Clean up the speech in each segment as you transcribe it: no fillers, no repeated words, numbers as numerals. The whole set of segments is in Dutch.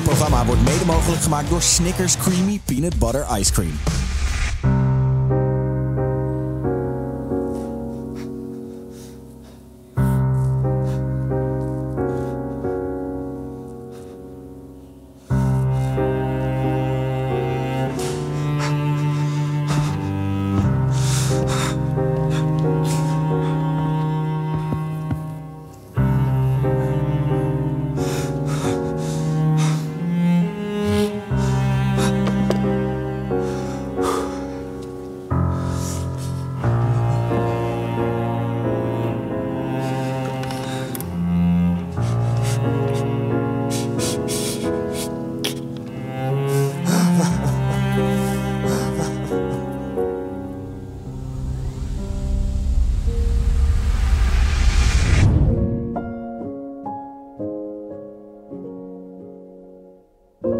Dit programma wordt mede mogelijk gemaakt door Snickers Creamy Peanut Butter Ice Cream.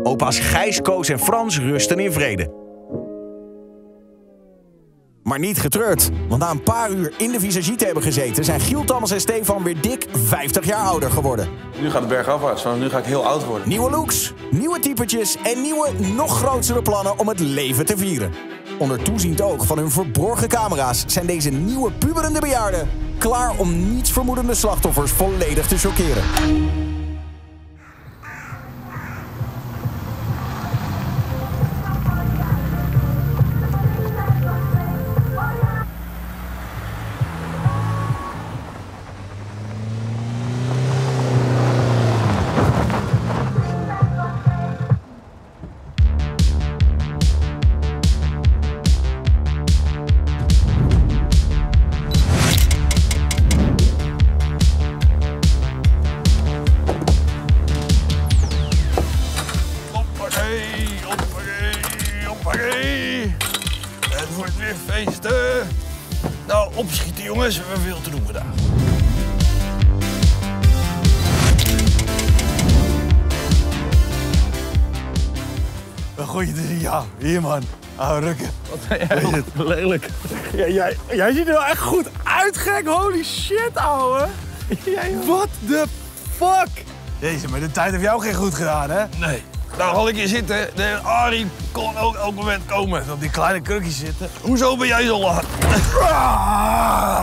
Opa's Gijs, Koos en Frans rusten in vrede. Maar niet getreurd, want na een paar uur in de visagie te hebben gezeten... zijn Giel, Thomas en Stefan weer dik 50 jaar ouder geworden. Nu gaat het bergafwaarts, want nu ga ik heel oud worden. Nieuwe looks, nieuwe typetjes en nieuwe, nog grotere plannen om het leven te vieren. Onder toeziend oog van hun verborgen camera's zijn deze nieuwe puberende bejaarden... klaar om nietsvermoedende slachtoffers volledig te chockeren. Het wordt weer feesten. Nou, opschieten jongens, we hebben veel te doen vandaag. We gooien er niet aan. Hier man, aan rukken. Wat ben jij lelijk. Ja, jij ziet er wel echt goed uit, gek. Holy shit, ouwe. What the fuck? Deze, maar de tijd heeft jou geen goed gedaan, hè? Nee. Nou, had ik hier zitten. De Arie kon ook elk moment komen. Op die kleine krukjes zitten. Hoezo ben jij zo laat?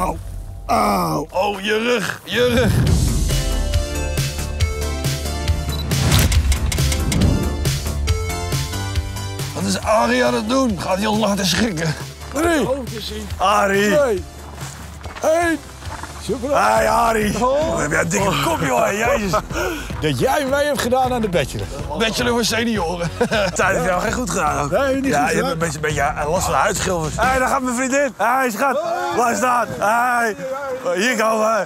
Auw. Auw. Oh, je rug, je rug. Wat is Arie aan het doen? Gaat hij ons laten schrikken? 3, Arie. 2, 1. Hey Arie, wat heb jij een dikke kop joh, jezus. Dat jij mij hebt gedaan aan de bachelor. Bachelor voor senioren. Tijd heeft jou geen goed gedaan ook. Nee, niet goed gedaan. Je hebt een beetje last van huidschilfers. Hé, daar gaat mijn vriendin. Hé, schat. Blijf staan. Hé. Hier komen we.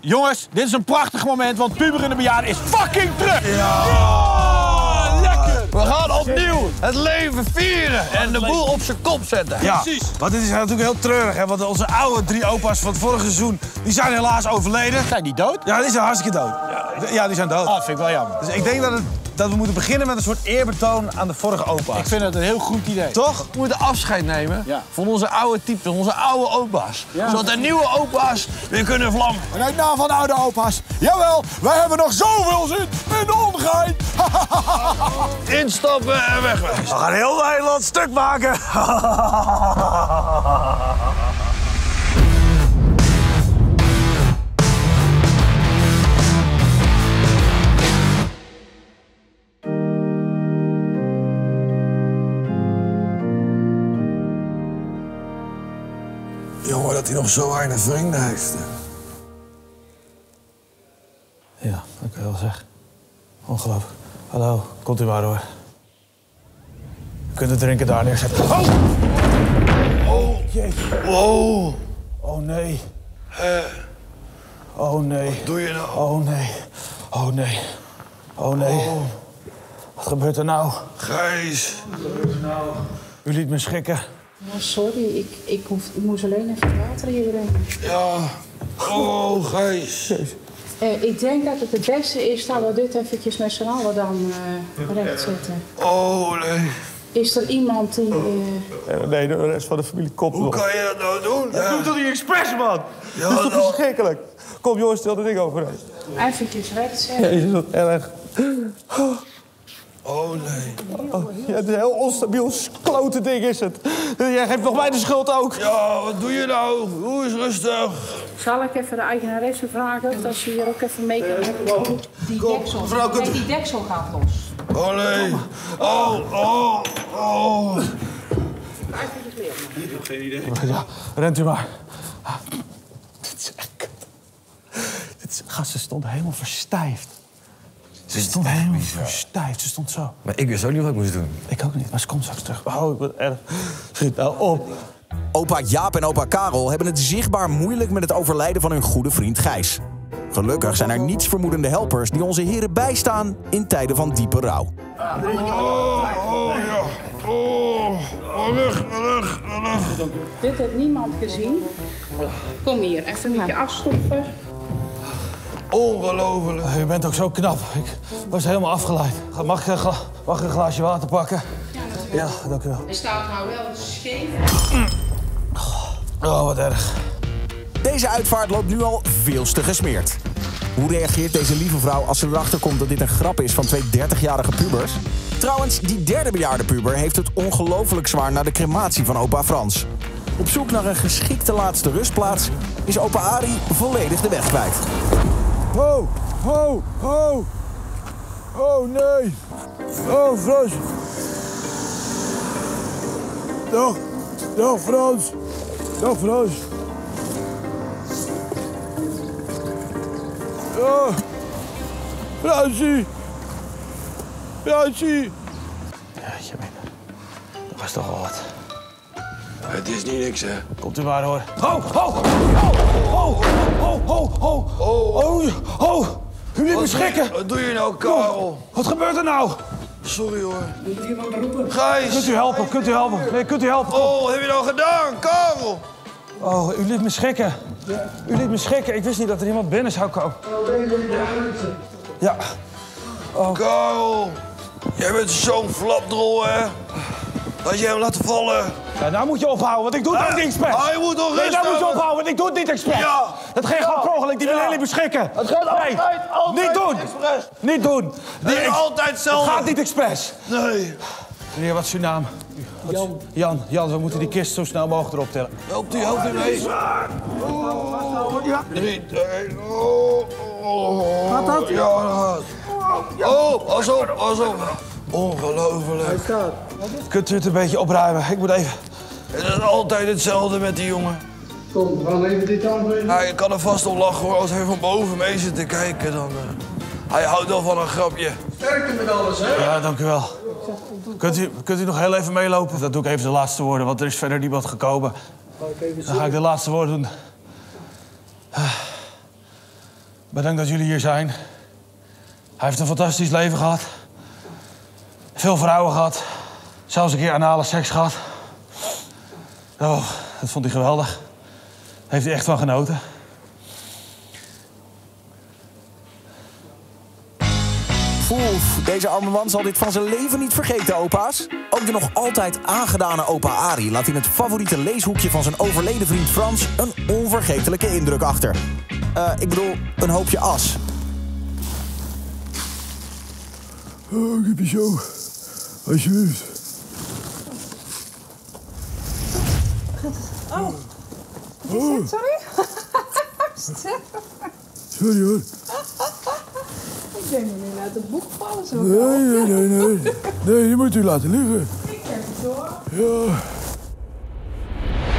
Jongens, dit is een prachtig moment, want puberende bejaarden is fucking terug. Ja, lekker. We gaan opnieuw het leven vieren en de boel op zijn kop zetten. Ja, precies. Want dit is natuurlijk heel treurig, hè? Want onze oude 3 opa's van het vorige seizoen, die zijn helaas overleden. Zijn die dood? Ja, die zijn hartstikke dood. Ja, die zijn dood. Ah, vind ik wel jammer. Dus ik denk dat we moeten beginnen met een soort eerbetoon aan de vorige opa's. Ik vind het een heel goed idee. Toch? We moeten afscheid nemen van onze oude types, onze oude opa's. Ja. Zodat de nieuwe opa's weer kunnen vlammen. En uit naam van de oude opa's. Jawel, wij hebben nog zoveel zin in de ongein. Instappen en wegwezen. We gaan heel Nederland stuk maken. Jongen, dat hij nog zo weinig vrienden heeft. Ja, dat kan je wel zeggen. Ongelooflijk. Hallo, komt u maar hoor. We kunnen drinken daar neerzetten. Oh! Oh, jezus. Oh! Oh nee. Oh nee. Wat doe je nou? Oh nee. Oh nee. Oh nee. Oh. Wat gebeurt er nou? Gijs. Wat gebeurt er nou? U liet me schrikken. Oh, sorry, ik moest alleen even water hierheen. Ja. Oh, Gijs. Ik denk dat het het beste is dat we dit eventjes met z'n allen dan recht zetten. Oh, nee. Is er iemand die... Nee, de rest van de familie komt nog. Hoe kan je dat nou doen? Dat doet toch niet expres, man? Ja, dat is toch verschrikkelijk? Kom, jongens, stel de ding overheen. Eventjes recht zetten. Jezus, wat erg. Oh, nee. Oh, ja, het is een heel onstabiel, klote ding is het. Jij geeft nog mij de schuld ook. Ja, wat doe je nou? Hoe is rustig? Zal ik even de eigenaresse vragen of ze hier ook even mee kan? Die deksel gaat los. Oh, nee. Oh, oh, oh. Ik heb geen idee. Ja, rent u maar. Dit is echt kut. Gasten stond helemaal verstijfd. Ze stond helemaal verstijfd. Ze stond zo. Maar ik wist ook niet wat ik moest doen. Ik ook niet, maar ze komt straks terug. Oh, ik word erg. Schiet nou op. Opa Jaap en opa Karel hebben het zichtbaar moeilijk met het overlijden van hun goede vriend Gijs. Gelukkig zijn er nietsvermoedende helpers die onze heren bijstaan in tijden van diepe rouw. Oh, oh, ja. Oh, weg. Dit heeft niemand gezien. Kom hier, even een beetje afstoppen. Ongelooflijk. U bent ook zo knap. Ik was helemaal afgeleid. Mag ik een glaasje water pakken? Ja, natuurlijk. Ja, dank u wel. Hij staat nou wel scheef. Oh, wat erg. Deze uitvaart loopt nu al veel te gesmeerd. Hoe reageert deze lieve vrouw als ze erachter komt dat dit een grap is van twee 30-jarige pubers? Trouwens, die derde bejaarde puber heeft het ongelooflijk zwaar na de crematie van opa Frans. Op zoek naar een geschikte laatste rustplaats is opa Arie volledig de weg kwijt. Ho, ho, ho. Oh, nee. Oh, Frans. Dag. Dag, Frans. Dag, Frans. Oh. Fransie. Fransie. Ja, dat was toch wel wat. Het is niet niks, hè. Komt u maar, hoor. Ho, ho, ho, ho, ho, ho, ho, ho, ho. U liet me schrikken. Wat doe je nou, Karel? Wat gebeurt er nou? Sorry, hoor. Moet iemand roepen? Gijs. Kunt u helpen, kunt u helpen. Nee, kunt u helpen. Oh, wat heb je nou gedaan, Karel? Oh, u liet me schrikken. Ja. U liet me schrikken. Ik wist niet dat er iemand binnen zou komen. Ja. Oh. Karel, jij bent zo'n flapdrol, hè. Als jij hem laat vallen. Ja, nou moet je ophouden, want ik doe het ook niet expres. Ah, je moet toch rustig. Nee, nou moet je ophouden, want ik doe het niet expres. Ja. Dat ging gewoon per ongeluk, die wil niet beschikken. Het gaat altijd niet doen. Expres. Niet doen. Nee, nee, altijd hetzelfde. Het gaat niet expres. Nee. Meneer, wat is uw naam? Jan. Jan, Jan, we moeten die kist zo snel mogelijk erop tillen. Helpt u, mee. Ja. 3, 2, gaat dat? Ja, dat gaat. Oh, alsof, alsof. Ongelooflijk. Hij staat. Kunt u het een beetje opruimen? Ik moet even... Het is altijd hetzelfde met die jongen. Kom, we gaan even dit aanbrengen. Ja, ik kan er vast om lachen, hoor. Als hij van boven mee zit te kijken, dan... Hij houdt wel van een grapje. Sterkte met alles, hè? Ja, dank u wel. Kunt u nog heel even meelopen? Dat doe ik even de laatste woorden, want er is verder niemand gekomen. Dan ga ik de laatste woorden doen. Bedankt dat jullie hier zijn. Hij heeft een fantastisch leven gehad. Veel vrouwen gehad. Zelfs een keer anale seks gehad. Oh, dat vond hij geweldig. Daar heeft hij echt van genoten. Oef, deze arme man zal dit van zijn leven niet vergeten, opa's. Ook de nog altijd aangedane opa Arie laat in het favoriete leeshoekje van zijn overleden vriend Frans een onvergetelijke indruk achter. Ik bedoel, een hoopje as. Oh, ik heb je zo. Alsjeblieft. Oh. Oh. Sorry? Sorry, hoor. Ik ben nu niet uit het boek vallen, zo. Nee, nee, nee, nee. Nee, die moet u laten liggen. Ik heb het, hoor. Ja.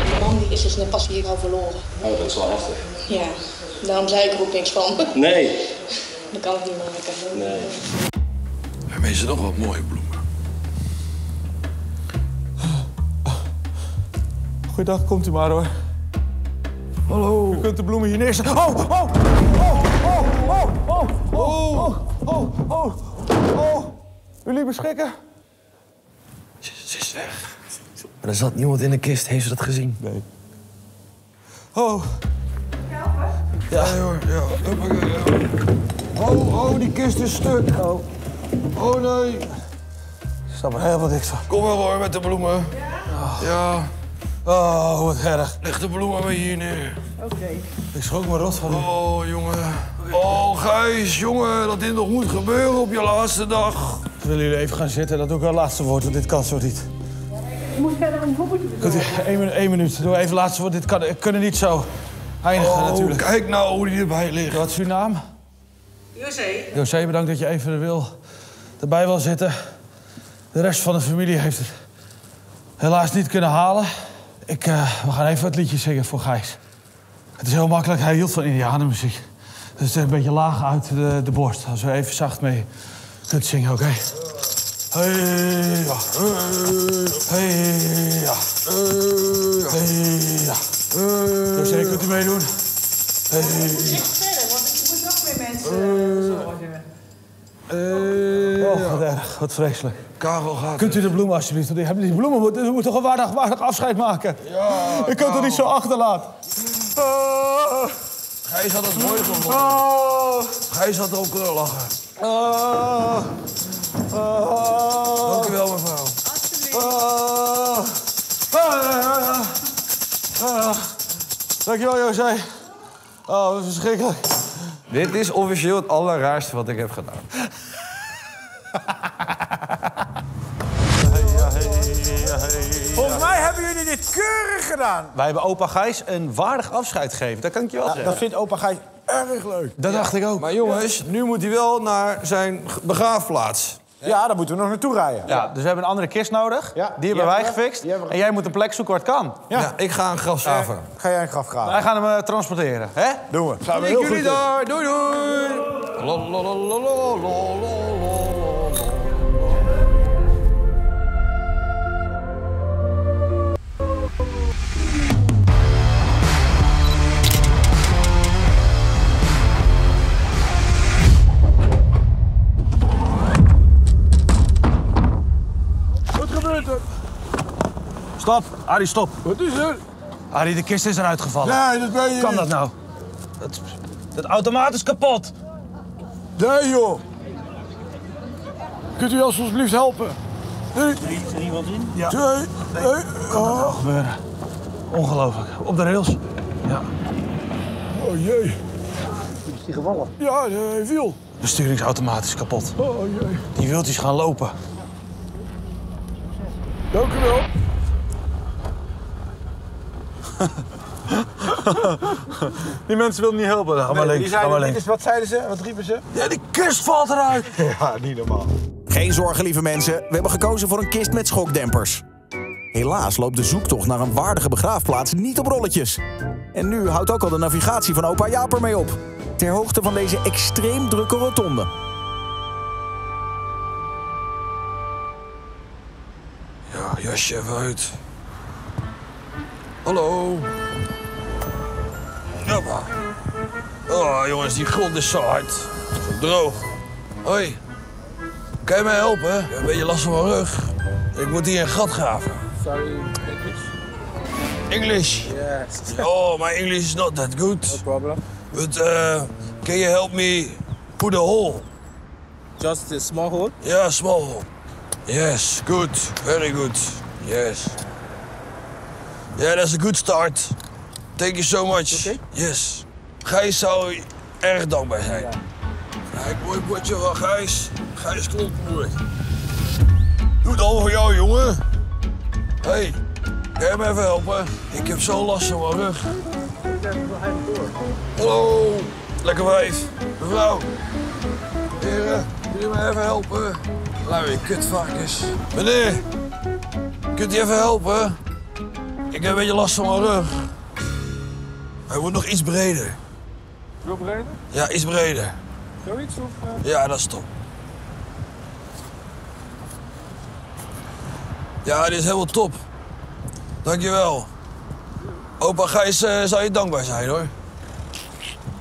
Mijn man die is dus net pas hier al verloren. Oh, dat is wel heftig. Ja, daarom zei ik er ook niks van. Nee. Dat kan ik niet maken. Nee. En mensen nog wat mooie bloemen. Goeiedag, komt u maar, hoor. Hallo. U kunt de bloemen hier neerzetten. Oh, oh, oh, oh, oh, oh, oh, oh, oh, oh. U liet me schrikken. Ze is weg. Maar er zat niemand in de kist. Heeft ze dat gezien? Nee. Oh. Helpen? Ja, hoor. Ja. Oh, oh, die kist is stuk. Oh, oh nee. Ik snap er helemaal niks van. Kom wel, hoor, met de bloemen. Ja? Ja. Oh, wat erg. Leg de bloemen maar hier neer. Oké. Ik schrok me rot van. Oh, jongen. Oh, Gijs, jongen, dat dit nog moet gebeuren op je laatste dag. Willen jullie even gaan zitten? Dat is ook wel het laatste woord, want dit kan zo niet. Ik moet verder een bobbeltje doen. 1 minuut. Doe even het laatste woord. Dit kunnen niet zo eindigen, natuurlijk. Kijk nou hoe die erbij ligt. Wat is uw naam? José. José, bedankt dat je even erbij wil zitten. De rest van de familie heeft het helaas niet kunnen halen. We gaan even wat liedjes zingen voor Gijs. Het is heel makkelijk. Hij hield van indianenmuziek. Dus het is een beetje laag uit de borst. Als we even zacht mee kunt zingen, oké? Hey ja, hey ja, hey ja. José, kunt u meedoen? Hey ja. Oh, wat erg, wat vreselijk. Karel gaat. Kunt u de bloemen alsjeblieft? Die bloemen moeten toch een waardig afscheid maken? Ja. Ik kan het niet zo achterlaten. Gijs had het mooi gevonden. Gijs had ook kunnen lachen. Dank u wel, mevrouw. Dank je wel, José. Oh, dat is verschrikkelijk. Dit is officieel het allerraarste wat ik heb gedaan. Volgens mij hebben jullie dit keurig gedaan. Wij hebben opa Gijs een waardig afscheid gegeven, dat kan ik je wel zeggen. Dat vindt opa Gijs erg leuk. Dat dacht ik ook. Maar jongens, nu moet hij wel naar zijn begraafplaats. Ja, daar moeten we nog naartoe rijden. Ja, dus we hebben een andere kist nodig. Ja, die hebben wij gefixt. En jij moet een plek zoeken waar het kan. Ja, ik ga een graf graven. Ga jij een graf graven? Wij gaan hem transporteren, hè? Doen we. Gaan we heel jullie daar. Doei, doei. Stop, Arie, stop. Wat is er? Arie, de kist is eruit gevallen. Nee, dat ben je niet. Kan dat nou? Dat automaat is kapot. Nee, joh. Kunt u alsjeblieft helpen? Is er iemand in? Ja. Nee. Kan dat gebeuren? Ongelooflijk. Op de rails. Ja. Oh jee. Is die gevallen? Ja, de wiel. De sturingsautomaat is kapot. Oh jee. Die wieltjes gaan lopen. Dank u wel. Die mensen wilden niet helpen. Ga maar links, ga maar links. Wat zeiden ze? Wat riepen ze? Ja, die kist valt eruit. Ja, niet normaal. Geen zorgen, lieve mensen. We hebben gekozen voor een kist met schokdempers. Helaas loopt de zoektocht naar een waardige begraafplaats niet op rolletjes. En nu houdt ook al de navigatie van opa Jaap ermee op. Ter hoogte van deze extreem drukke rotonde. Ja, jasje even uit. Hallo. Joppa. Oh, jongens, die grond is zo hard. Zo droog. Hoi. Kan je mij helpen? Ik heb een beetje last van mijn rug. Ik moet hier een gat graven. Sorry, English? English? Yes. Oh, my English is not that good. No problem. But can you help me put a hole? Just a small hole? Yeah, small hole. Yes, good. Very good. Yes. Yeah, that's a good start. Thank you so much. Okay. Yes. Gijs zou erg dankbaar zijn. Ja, ik mooi potje van Gijs. Gijs klopt moeilijk. Doe het al voor jou, jongen. Hé, hey, kan je me even helpen? Ik heb zo last van mijn rug. Hallo, lekker wijf. Mevrouw. Heren, kun je me even helpen? Lui, kutvakjes. Meneer, kunt u even helpen? Ik heb een beetje last van mijn rug. Hij wordt nog iets breder. Nog breder? Ja, iets breder. Zoiets? Of, Ja, dat is top. Ja, dit is helemaal top. Dankjewel. Opa Gijs zou je dankbaar zijn, hoor.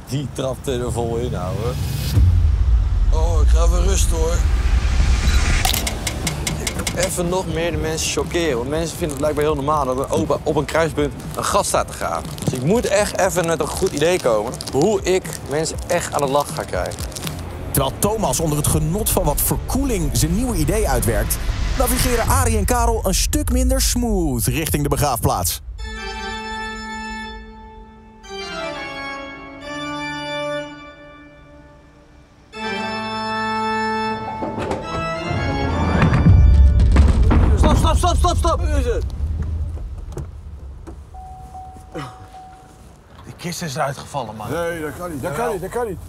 Die trapte er vol in, ouwe. Oh, ik ga even rusten, hoor. Even nog meer de mensen chockeren. Want mensen vinden het blijkbaar heel normaal dat een opa op een kruispunt een gat staat te graven. Dus ik moet echt even met een goed idee komen hoe ik mensen echt aan het lachen ga krijgen. Terwijl Thomas onder het genot van wat verkoeling zijn nieuwe idee uitwerkt, navigeren Arie en Karel een stuk minder smooth richting de begraafplaats. stop, stop! Die kist is eruit gevallen, man. Nee, dat kan niet.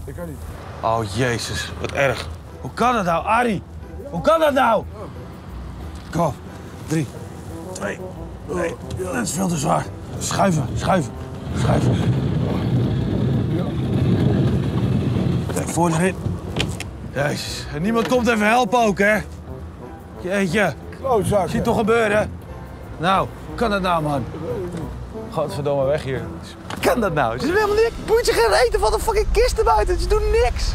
Dat kan niet. Oh, jezus. Wat erg. Hoe kan dat nou, Arie? Hoe kan dat nou? Kom op. 3, 2... Nee, dat is veel te zwaar. Schuiven, schuiven, schuiven. Nee, voor erin. Jezus. En niemand komt even helpen ook, hè? Jeetje. Klootzakken. Ziet toch gebeuren? Nou, hoe kan dat nou, man? Godverdomme, weg hier. Hoe kan dat nou? Ze doen helemaal niks. Boeit je geen reet, er valt een fucking kist er buiten. Ze doen niks.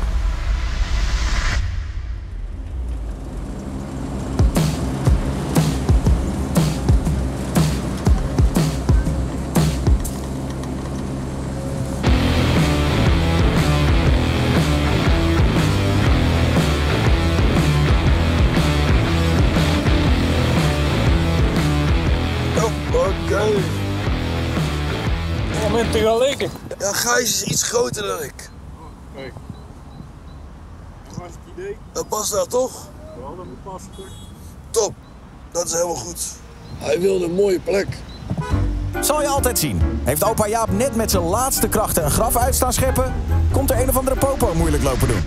Ja, Gijs is iets groter dan ik. Oh, kijk. Dat was het idee. Dat past daar toch? Ja, dat moet passen toch? Top. Dat is helemaal goed. Hij wilde een mooie plek. Zal je altijd zien. Heeft opa Jaap net met zijn laatste krachten een graf uit staan scheppen? Komt er een of andere popo moeilijk lopen doen?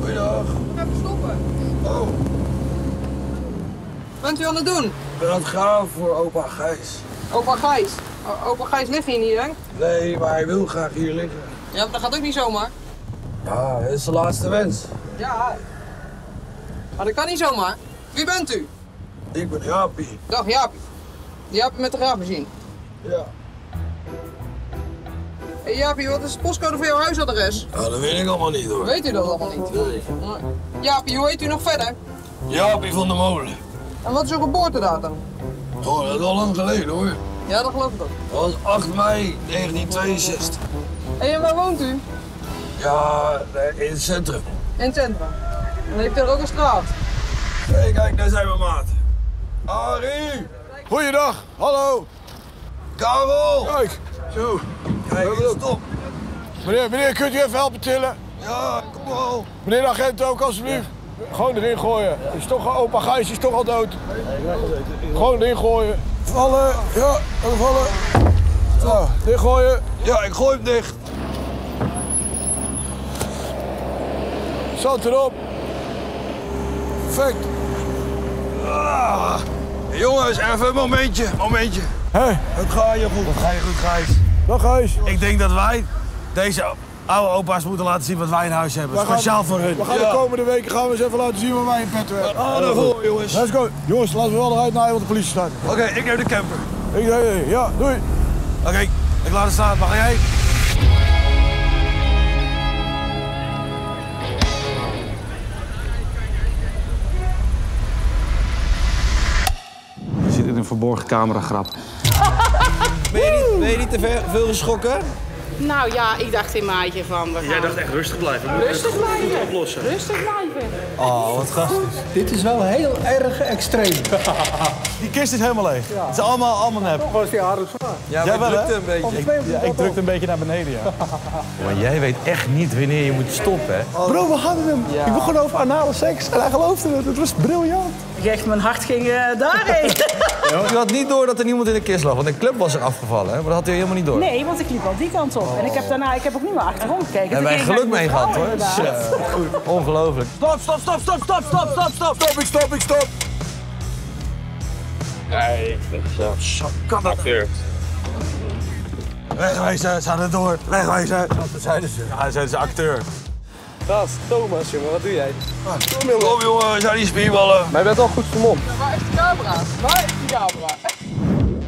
Goeiedag. Even stoppen. Oh. Wat bent u aan het doen? Ik ben aan het graven voor opa Gijs. Opa Gijs? Opa Gijs ligt hier niet, hè? Nee, maar hij wil graag hier liggen. Ja, maar dat gaat ook niet zomaar. Ja, dat is de laatste wens. Ja, maar dat kan niet zomaar. Wie bent u? Ik ben Jaapie. Dag Jaapie. Jaapie met de graafmachine. Ja. Hé, hey, Jaapie, wat is de postcode voor jouw huisadres? Ja, dat weet ik allemaal niet, hoor. Weet u dat allemaal niet? Nee. Jaapie, hoe heet u nog verder? Jaapie van de Molen. En wat is uw geboortedatum? Oh, dat is al lang geleden, hoor. Ja, dat geloof ik ook. Dat was 8 mei 1962. En waar woont u? Ja, in het centrum. In het centrum. En heeft u ook een straat? Hey, kijk, daar zijn we, maat. Arie! Goeiedag, hallo! Karel! Kijk! Zo, kijk, stop. Meneer, kunt u even helpen tillen? Ja, kom al. Meneer de agent ook, alsjeblieft. Ja. Gewoon erin gooien. Is toch, opa Gijs is toch al dood. Gewoon erin gooien. Vallen. Ja, vallen. Zo, dicht gooien. Ja, ik gooi hem dicht. Zat erop. Perfect. Ah, jongens, even een momentje. Hé? Dat ga je goed. Dat ga je goed, Gijs. Dag, Gijs. Ik denk dat wij deze... oude opa's moeten laten zien wat wij in huis hebben. Speciaal voor hun. We gaan de komende weken gaan we eens even laten zien waar wij in petto hebben. Oh, dat goed, jongens. Let's go. Jongens, laten we wel eruit naaien, want de politie staat. Oké, ik neem de camper. Ik neem, ja, doei. Oké, ik laat het staan. Mag jij? We zitten in een verborgen cameragrap. Ben je niet te veel geschrokken? Nou ja, ik dacht in maatje van... Jij dacht echt rustig blijven. Rustig blijven. Oplossen. Rustig blijven. Oh, wat fantastisch. Dit is wel heel erg extreem. Die kist is helemaal leeg. Ja. Het is allemaal nep. Toch was die aardig zwaar. Ja, jij wel, hè? Een beetje. Ik drukte een beetje naar beneden, ja. Maar jij weet echt niet wanneer je moet stoppen, hè? Oh. Bro, we hadden hem. Ja. Ik begon over anale seks en hij geloofde het. Het was briljant. Echt, mijn hart ging daarheen. Je had niet door dat er niemand in de kist lag, want een klep was er afgevallen, hè? Maar dat had hij helemaal niet door. Nee, want ik liep al die kant op. Oh. En ik heb daarna ook niet meer achterom gekeken. Daar hebben wij geluk mee gehad, hoor. Ongelooflijk. Stop. Nee, ik zo. Zo kan dat. Wegwezen, ze hadden het door. Wegwezen. Dat zeiden ze. Ja, zeiden ze acteur. Gast, Thomas, jongen, wat doe jij? Kom, jongen, we zijn die spierballen. Maar je bent al goed vermomd. Ja, waar is de camera? Waar is de camera?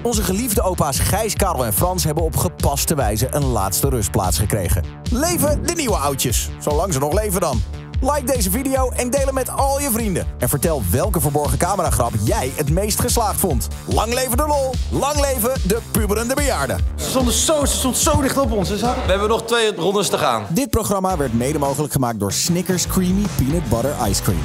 Onze geliefde opa's Gijs, Karel en Frans hebben op gepaste wijze een laatste rustplaats gekregen. Leven de nieuwe oudjes, zolang ze nog leven dan. Like deze video en deel hem met al je vrienden. En vertel welke verborgen cameragrap jij het meest geslaagd vond. Lang leven de lol, lang leven de puberende bejaarden. Ze stond zo dicht op ons. We hebben nog 2 rondes te gaan. Dit programma werd mede mogelijk gemaakt door Snickers Creamy Peanut Butter Ice Cream.